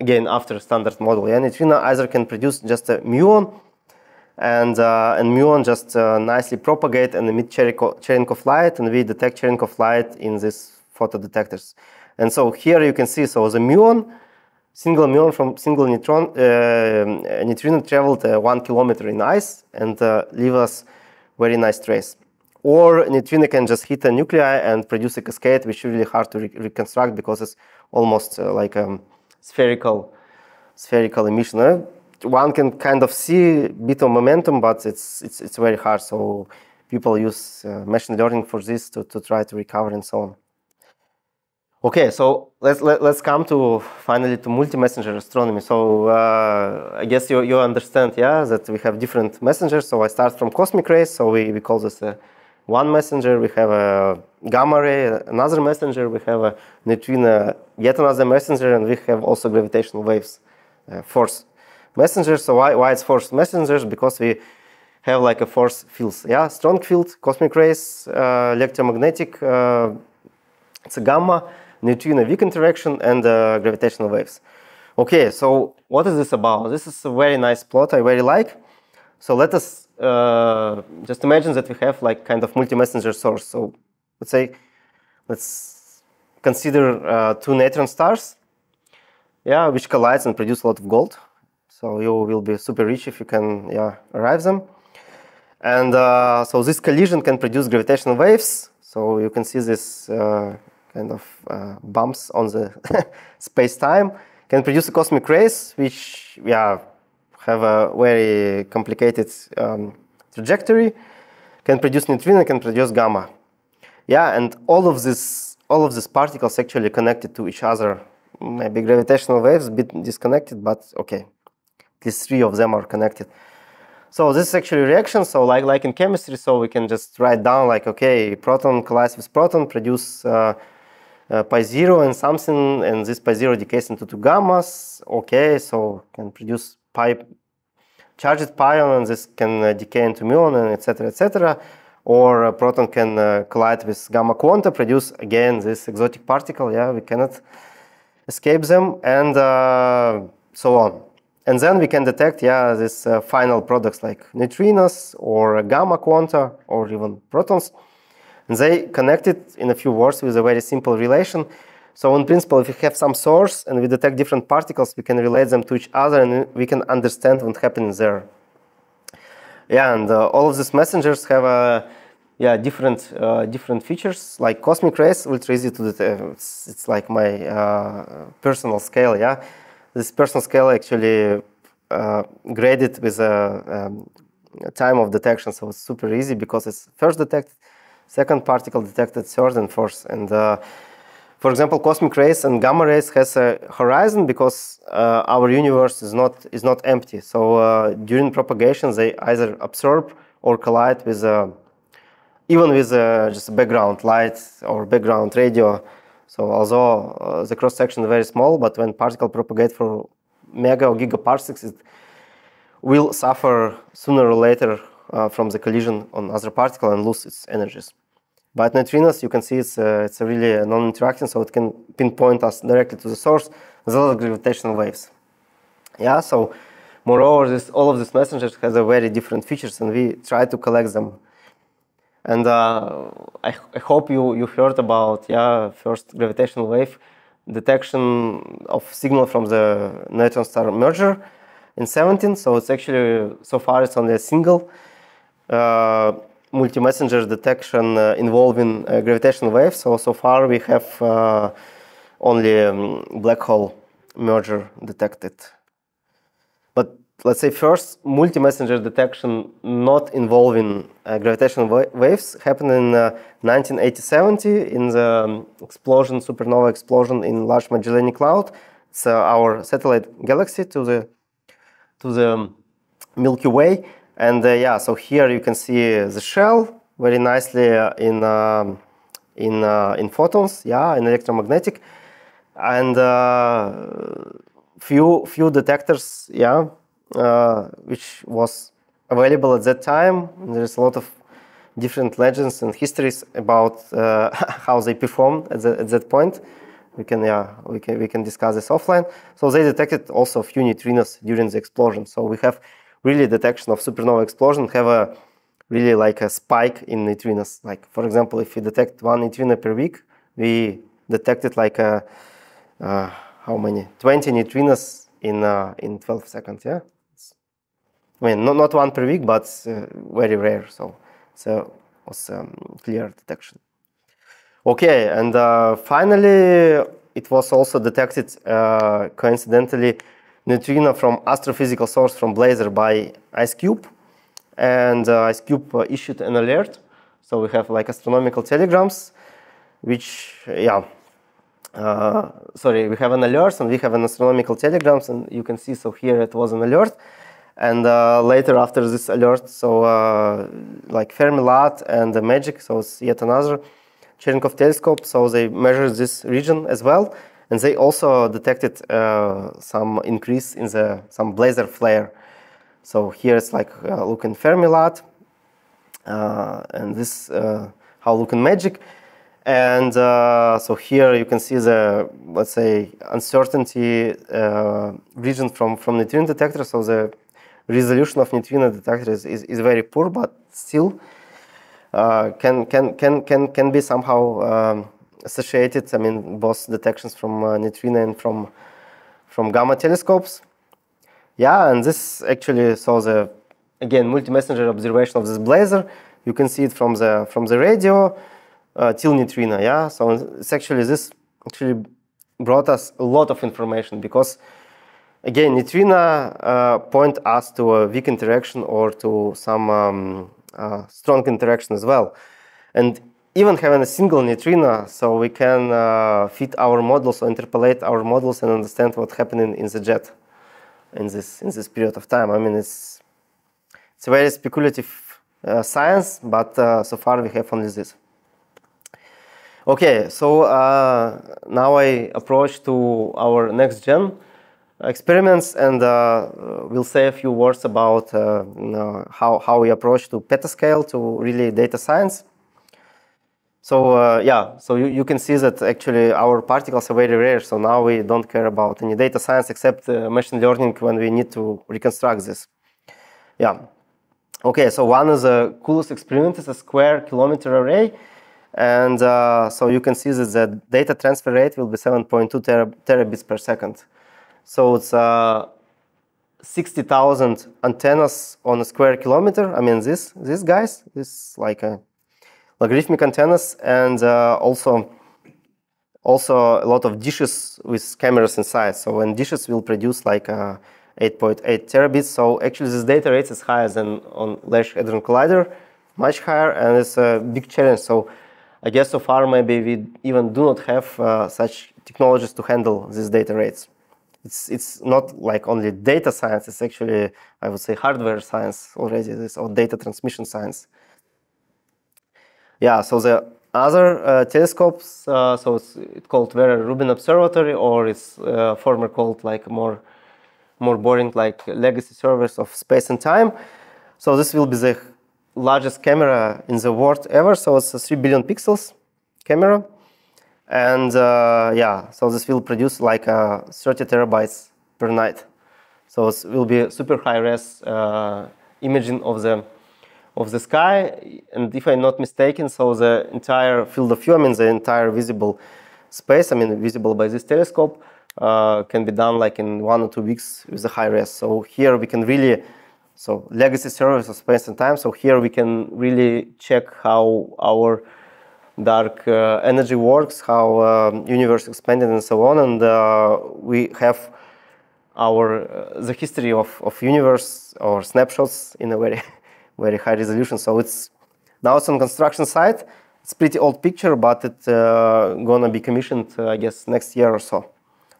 again, after standard model, yeah, neutrino either can produce just a muon, and muon just nicely propagate and emit Cherenkov light, and we detect Cherenkov light in these photodetectors. And so here you can see, so the muon, single muon from single neutrino traveled 1 kilometer in ice and leave us very nice trace. Or neutrino can just hit a nuclei and produce a cascade, which is really hard to reconstruct because it's almost like a spherical emission. One can kind of see a bit of momentum, but it's very hard. So people use machine learning for this to try to recover and so on. Okay, so let's come to finally to multi-messenger astronomy. So I guess you understand, yeah, that we have different messengers. So I start from cosmic rays. So we call this one messenger. We have a gamma ray, another messenger. We have a neutrino, yet another messenger, and we have also gravitational waves, force messengers. So why it's force messengers? Because we have like a force fields, yeah, strong field, cosmic rays, electromagnetic. It's a gamma, neutrino weak interaction, and gravitational waves. Okay, so what is this about? This is a very nice plot I very like. So let us just imagine that we have like kind of multi-messenger source. So let's consider two neutron stars, yeah, which collides and produce a lot of gold. So you will be super rich if you can, yeah, arrive them. And so this collision can produce gravitational waves. So you can see this kind of bumps on the space-time can produce a cosmic rays, which, yeah, have a very complicated trajectory, can produce neutrino, can produce gamma. Yeah, and all of these particles actually connected to each other. Maybe gravitational waves a bit disconnected, but okay, at least 3 of them are connected. So this is actually reaction. So like in chemistry, so we can just write down like, okay, proton collides with proton, produce pi zero and something, and this pi zero decays into 2 gammas. Okay, so can produce pi charged pion, and this can decay into muon, and etc., etc. Or a proton can collide with gamma quanta, produce again this exotic particle. Yeah, we cannot escape them, and so on. And then we can detect, yeah, these final products like neutrinos or gamma quanta or even protons. And they connected in a few words with a very simple relation. So in principle, if we have some source and we detect different particles, we can relate them to each other and we can understand what's happening there. Yeah, and all of these messengers have yeah, different features, like cosmic rays, ultra easy to detect. It's like my personal scale, yeah. This personal scale actually graded with a time of detection, so it's super easy because it's first detected, second particle detected, third and fourth. And for example, cosmic rays and gamma rays has a horizon because our universe is not empty. So during propagation, they either absorb or collide with even with just background light or background radio. So although the cross-section is very small, but when particle propagate for mega or gigaparsecs, it will suffer sooner or later from the collision on other particle and lose its energies. But neutrinos, you can see it's a really non-interacting, so it can pinpoint us directly to the source. There's a lot of gravitational waves. Yeah, so moreover, all of these messengers has a very different features, and we try to collect them. And I hope you heard about first gravitational wave detection of signal from the neutron star merger in 17. So it's actually, so far it's only a single multi-messenger detection involving gravitational waves. So far we have only black hole merger detected. But let's say first multi-messenger detection not involving gravitational waves happened in 1987 in the explosion, supernova explosion in Large Magellanic Cloud. It's our satellite galaxy to the Milky Way. And so here you can see the shell very nicely in photons, in electromagnetic, and few detectors, which was available at that time. There is a lot of different legends and histories about how they performed at that point. We can discuss this offline. So they detected also a few neutrinos during the explosion. So we have really detection of supernova explosion have a really like a spike in neutrinos. Like, for example, if we detect one neutrino per week, we detected like a, how many? 20 neutrinos in 12 seconds, I mean, not one per week, but very rare. So it was clear detection. Okay, and finally, it was also detected coincidentally neutrino from astrophysical source from blazar by IceCube, and IceCube issued an alert. So we have like astronomical telegrams, which sorry, we have an alert and we have an astronomical telegrams, and you can see. So here it was an alert, and later after this alert, so like Fermi LAT and the MAGIC, so it's yet another Cherenkov telescope. So they measured this region as well. And they also detected some increase in some blazar flare. So here it's like look in Fermi LAT, and this how look in MAGIC. And so here you can see the, let's say, uncertainty region from neutrino detector. So the resolution of neutrino detector is very poor, but still can be somehow associated. I mean, both detections from neutrino and from gamma telescopes. And this actually saw the, again, multi-messenger observation of this blazar. You can see it from the radio till neutrino. So it's actually, this actually brought us a lot of information, because again, neutrino point us to a weak interaction or to some strong interaction as well. And even having a single neutrino, so we can fit our models or interpolate our models and understand what's happening in the jet in this period of time. I mean, it's a very speculative science, but so far we have only this. Okay, so now I approach to our next gen experiments, and we'll say a few words about how we approach to petascale, to really data science. So so you can see that actually our particles are very rare. So now we don't care about any data science except machine learning when we need to reconstruct this. Okay, so one of the coolest experiments is a square kilometer array. And so you can see that the data transfer rate will be 7.2 terabits per second. So it's 60,000 antennas on a square kilometer. I mean, these guys, this like a logarithmic antennas, and also a lot of dishes with cameras inside. So when dishes will produce like 8.8 terabits. So actually this data rate is higher than on Large Hadron Collider, much higher, and it's a big challenge. So I guess so far maybe we even do not have such technologies to handle these data rates. It's not like only data science, it's actually, I would say, hardware science already, or data transmission science. So the other telescopes, so it's called Vera Rubin Observatory, or it's former called like more boring like Legacy Survey of Space and Time. So this will be the largest camera in the world ever. So it's a 3 billion pixels camera, and so this will produce like 30 terabytes per night. So it will be super high res imaging of the of the sky, and if I'm not mistaken, so the entire field of view, I mean the entire visible space, I mean visible by this telescope, can be done like in 1 or 2 weeks with a high res. So here we can really, so Legacy Survey of Space and Time, so here we can really check how our dark energy works, how universe expanded and so on, and we have our the history of universe or snapshots in a very, very high resolution. So it's now it's on construction site. It's pretty old picture, but it's gonna be commissioned, I guess, next year or so.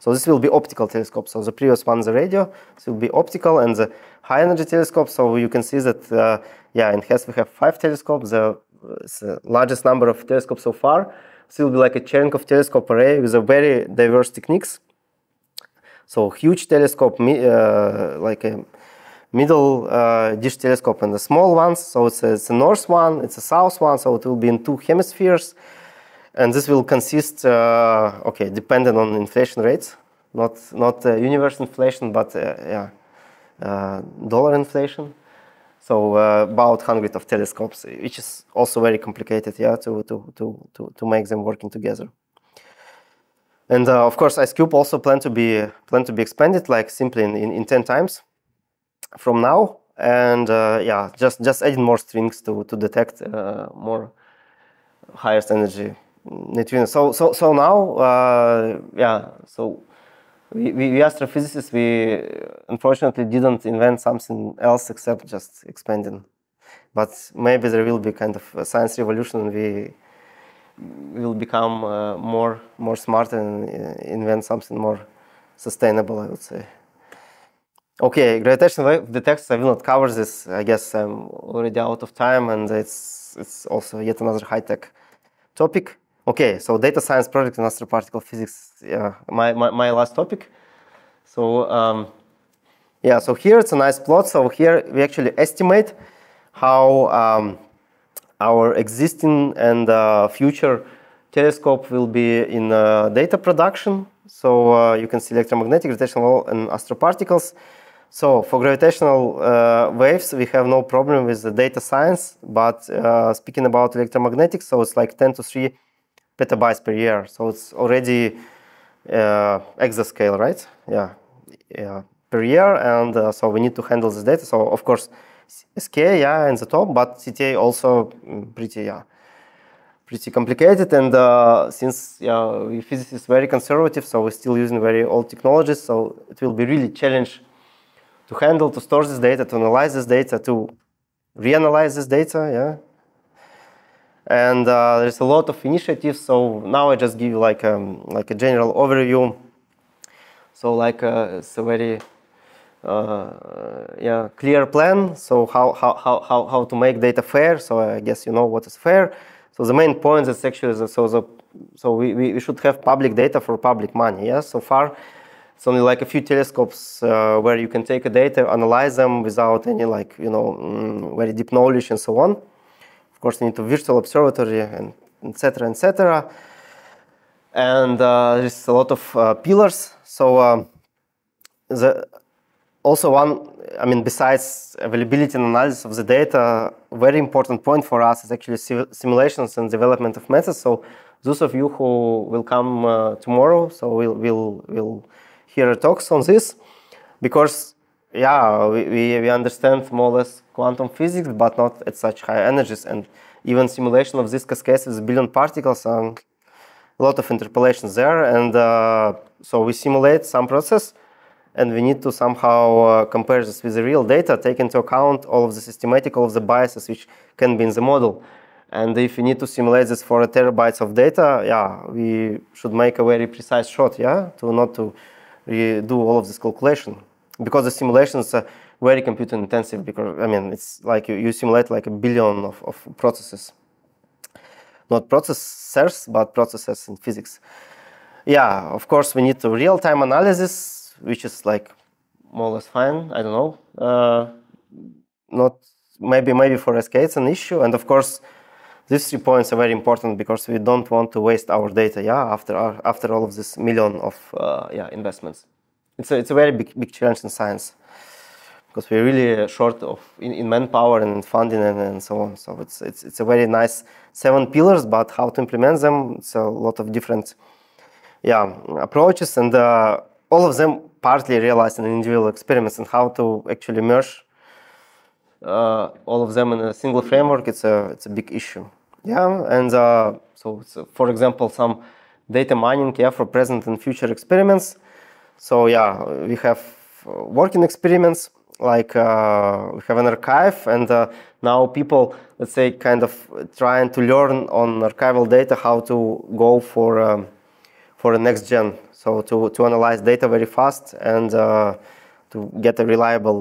So this will be optical telescope. So the previous one, the radio, this will be optical, and the high energy telescope. So you can see that, yeah, in HESS we have 5 telescopes. It's the largest number of telescopes so far. This will be like a Cherenkov Telescope Array with a very diverse techniques. So huge telescope, like a middle dish telescope, and the small ones. So it's a north one, it's a south one. So it will be in 2 hemispheres, and this will consist, okay, dependent on inflation rates, not universe inflation, but yeah, dollar inflation. So about 100 of telescopes, which is also very complicated, yeah, to make them working together. And of course, IceCube also plan to be expanded, like simply in 10 times from now, and yeah, just adding more strings to detect more highest energy neutrinos. So now, yeah, so we astrophysicists, we unfortunately didn't invent something else except just expanding, but maybe there will be kind of a science revolution, and we will become more smart and invent something more sustainable, I would say. Okay, gravitational wave detectors, I will not cover this. I guess I'm already out of time, and it's also yet another high-tech topic. Okay, so data science project in astroparticle physics, yeah, my last topic. So yeah, so here it's a nice plot. So here we actually estimate how our existing and future telescope will be in data production. So you can see electromagnetic, gravitational, and astroparticles. So for gravitational waves, we have no problem with the data science, but speaking about electromagnetic, so it's like 10 to 3 petabytes per year. So it's already exascale, right? Yeah, yeah, per year, and so we need to handle this data. So of course, SKA, yeah, in the top, but CTA also pretty, yeah, pretty complicated. And since yeah, we physicists very conservative, so we're still using very old technologies. So it will be really challenge to handle, to store this data, to analyze this data, to reanalyze this data, yeah. And there's a lot of initiatives. So now I just give you like a general overview. So like it's a very yeah, clear plan. So how to make data fair. So I guess you know what is fair. So the main point is actually so we should have public data for public money. Yeah. So far, it's only like a few telescopes where you can take a data, analyze them without any like you know very deep knowledge and so on. Of course, you need a virtual observatory and etc. etc. And there's a lot of pillars. So also one, I mean, besides availability and analysis of the data, very important point for us is actually simulations and development of methods. So those of you who will come tomorrow, so we'll hear talks on this, because yeah, we understand more or less quantum physics, but not at such high energies, and even simulation of this cascade with billion particles and a lot of interpolations there. And so we simulate some process, and we need to somehow compare this with the real data, take into account all of the systematic, all of the biases which can be in the model. And if we need to simulate this for a terabytes of data, yeah, we should make a very precise shot, yeah, to not to redo all of this calculation. Because the simulations are very computer intensive, because I mean it's like you simulate like a billion of processes, not processors but processes in physics. Yeah, of course we need to real-time analysis, which is like more or less fine. I don't know, not maybe for SK it's an issue. And of course these 3 points are very important, because we don't want to waste our data. Yeah, after all of this million of yeah investments. It's a very big challenge in science, because we're really short of in manpower and funding and so on. So it's a very nice 7 pillars, but how to implement them, it's a lot of different approaches, and all of them partly realized in individual experiments, and how to actually merge all of them in a single framework, it's a big issue. And so for example, some data mining for present and future experiments. So we have working experiments, like we have an archive, and now people, let's say, kind of trying to learn on archival data how to go for the next gen. So to analyze data very fast and to get a reliable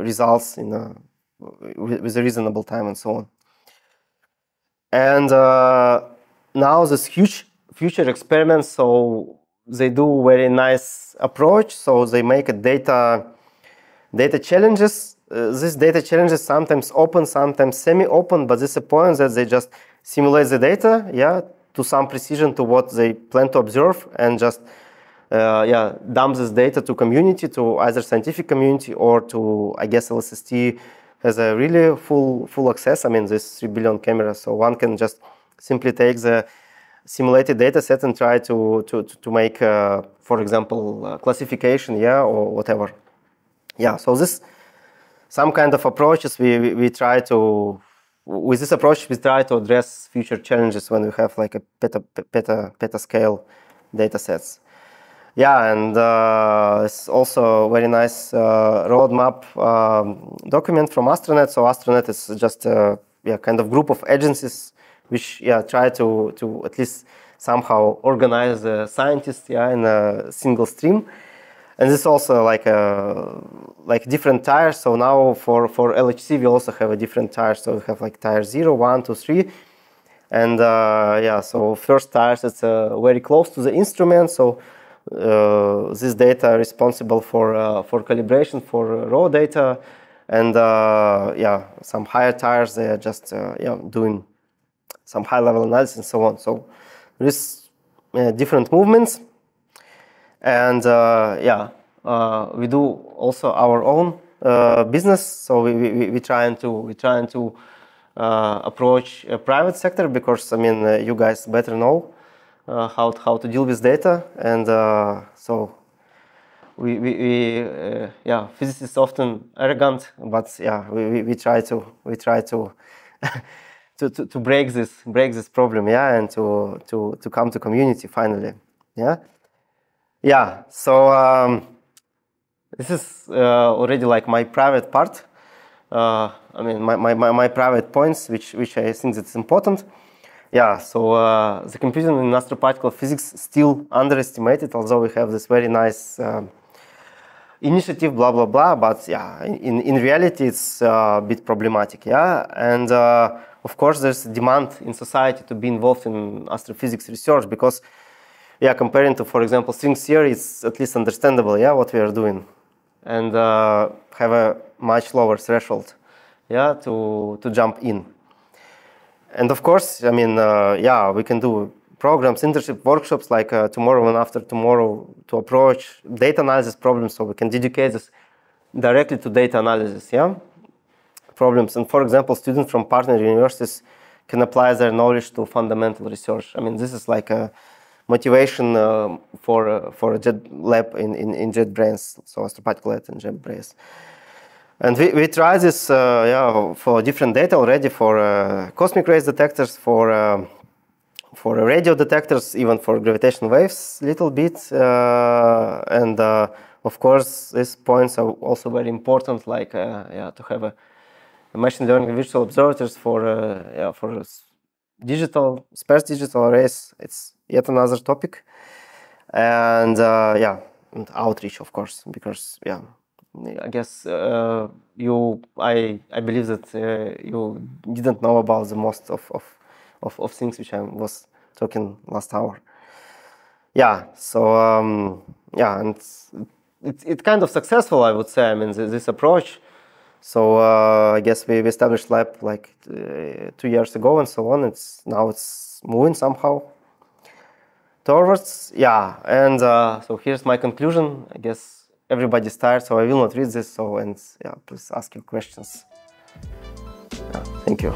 results in with a reasonable time and so on. And now this huge future experiments, so they do very nice approach. So they make a data challenges. These data challenges sometimes open, sometimes semi-open, but this is a point that they just simulate the data, to some precision to what they plan to observe, and just dump this data to community, to either scientific community or to, I guess, LSST has a really full access. I mean, this 3 billion cameras, so one can just simply take the simulated data set and try to make, for example, classification, or whatever. So this, some kind of approaches we try to, with this approach, we try to address future challenges when we have like a petascale data sets. And it's also a very nice roadmap document from Astronet. So Astronet is just a kind of group of agencies which try to at least somehow organize the scientists in a single stream. And this is also like different tiers. So now for LHC we also have a different tier. So we have like tier 0, 1, 2, 3. And so first tiers, it's very close to the instrument. So this data is responsible for calibration, for raw data. And some higher tiers, they are just doing some high-level analysis and so on. So there's different movements, and we do also our own business. So we trying to approach a private sector, because I mean you guys better know how to deal with data, and so we physicists often arrogant, but we try to. To break this problem, and to come to community finally, So this is already like my private part. I mean my private points, which I think that's important. So the computing in astroparticle physics still underestimated, although we have this very nice initiative, blah blah blah. But in reality it's a bit problematic, and. Of course, there's a demand in society to be involved in astrophysics research, because, comparing to, for example, string theory, it's at least understandable, what we are doing, and have a much lower threshold, to jump in. And of course, I mean, we can do programs, internship, workshops, like tomorrow and after tomorrow, to approach data analysis problems, so we can dedicate this directly to data analysis, problems. And for example, students from partner universities can apply their knowledge to fundamental research. I mean, this is like a motivation for a jet lab in JetBrains, so astroparticle LAT in JetBrains. And we try this for different data already, for cosmic rays detectors, for radio detectors, even for gravitational waves a little bit, and of course these points are also very important, like to have a machine learning virtual observatories for digital sparse digital arrays. It's yet another topic, and and outreach, of course, because I guess I believe that you didn't know about the most of things which I was talking last hour. So and it's kind of successful, I would say. I mean, this approach. So I guess we established lab like 2 years ago and so on. Now it's moving somehow towards. And so here's my conclusion. I guess everybody's tired, so I will not read this. So, and yeah, please ask your questions. Yeah, thank you.